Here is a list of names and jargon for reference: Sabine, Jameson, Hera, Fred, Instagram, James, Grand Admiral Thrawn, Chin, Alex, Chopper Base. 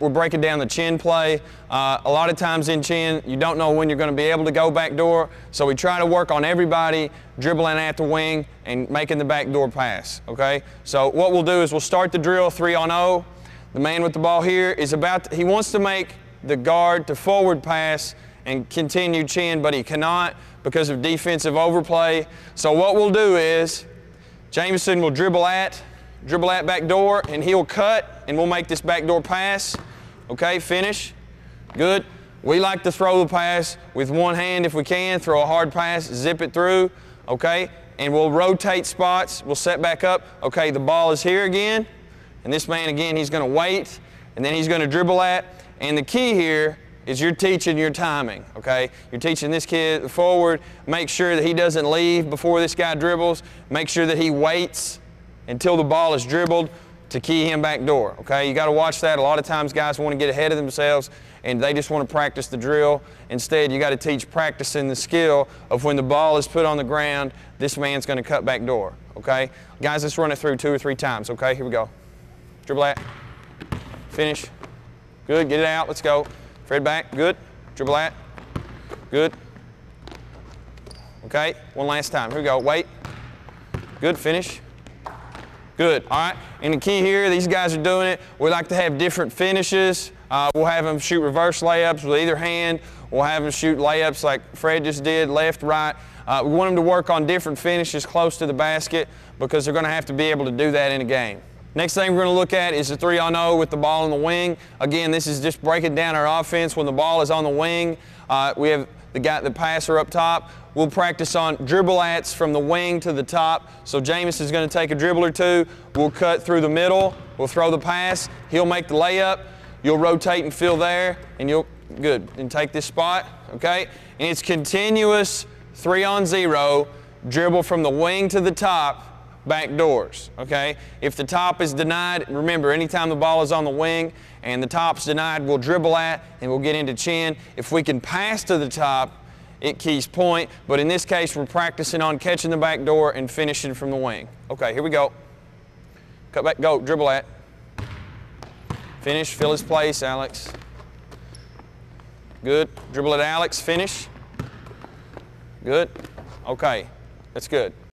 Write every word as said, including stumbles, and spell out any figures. We're breaking down the chin play. Uh, a lot of times in chin, you don't know when you're going to be able to go backdoor, so we try to work on everybody dribbling at the wing and making the backdoor pass, okay? So what we'll do is we'll start the drill three on zero. The man with the ball here is about, to, he wants to make the guard to forward pass and continue chin, but he cannot because of defensive overplay. So what we'll do is Jameson will dribble at, dribble at backdoor, and he'll cut, and we'll make this backdoor pass. Okay, finish. Good. We like to throw the pass with one hand if we can, throw a hard pass, zip it through, okay? And we'll rotate spots, we'll set back up. Okay, the ball is here again, and this man again, he's gonna wait, and then he's gonna dribble at, and the key here is you're teaching your timing, okay? You're teaching this kid forward, make sure that he doesn't leave before this guy dribbles, make sure that he waits until the ball is dribbled to key him back door, okay? You gotta watch that. A lot of times guys wanna get ahead of themselves and they just wanna practice the drill. Instead, you gotta teach practicing the skill of when the ball is put on the ground, this man's gonna cut back door, okay? Guys, let's run it through two or three times, okay? Here we go. Dribble at, finish. Good, get it out, let's go. Fred back, good. Dribble at, good. Okay, one last time, here we go, wait. Good, finish. Good, all right, and the key here, these guys are doing it. We like to have different finishes. Uh, we'll have them shoot reverse layups with either hand. We'll have them shoot layups like Fred just did, left, right. Uh, we want them to work on different finishes close to the basket because they're gonna have to be able to do that in a game. Next thing we're gonna look at is the three on zero with the ball on the wing. Again, this is just breaking down our offense when the ball is on the wing. Uh, we have the guy, the passer up top. We'll practice on dribble ats from the wing to the top. So James is gonna take a dribble or two. We'll cut through the middle. We'll throw the pass. He'll make the layup. You'll rotate and fill there, and you'll, good, and take this spot, okay? And it's continuous three on zero, dribble from the wing to the top, back doors, okay? If the top is denied, remember, anytime the ball is on the wing and the top's denied, we'll dribble at and we'll get into chin. If we can pass to the top, it keys point, but in this case, we're practicing on catching the back door and finishing from the wing. Okay, here we go. Cut back, go, dribble at. Finish, fill his place, Alex. Good, dribble at Alex, finish. Good, okay, that's good.